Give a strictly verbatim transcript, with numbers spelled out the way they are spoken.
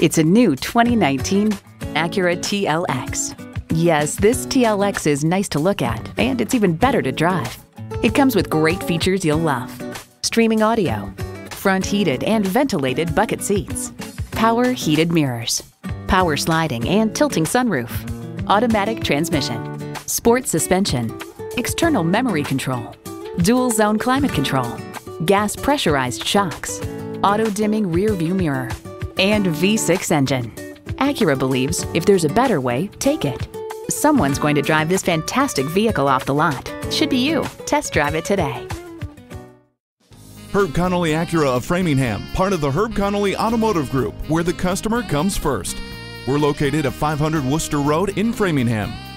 It's a new twenty nineteen Acura T L X. Yes, this T L X is nice to look at, and it's even better to drive. It comes with great features you'll love. Streaming audio, front heated and ventilated bucket seats, power heated mirrors, power sliding and tilting sunroof, automatic transmission, sport suspension, external memory control, dual zone climate control, gas pressurized shocks, auto dimming rear view mirror, and V six engine. Acura believes if there's a better way, take it. Someone's going to drive this fantastic vehicle off the lot. Should be you. Test drive it today. Herb Connolly Acura of Framingham, part of the Herb Connolly Automotive Group, where the customer comes first. We're located at five hundred Worcester Road in Framingham.